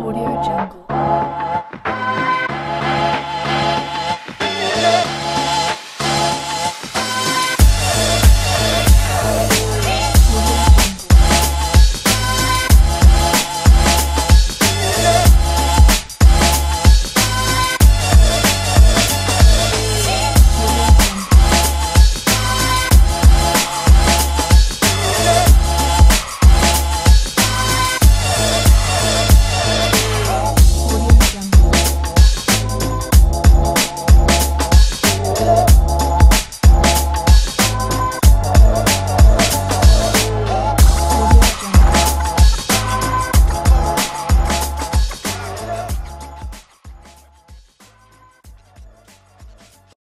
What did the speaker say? Audio Jungle.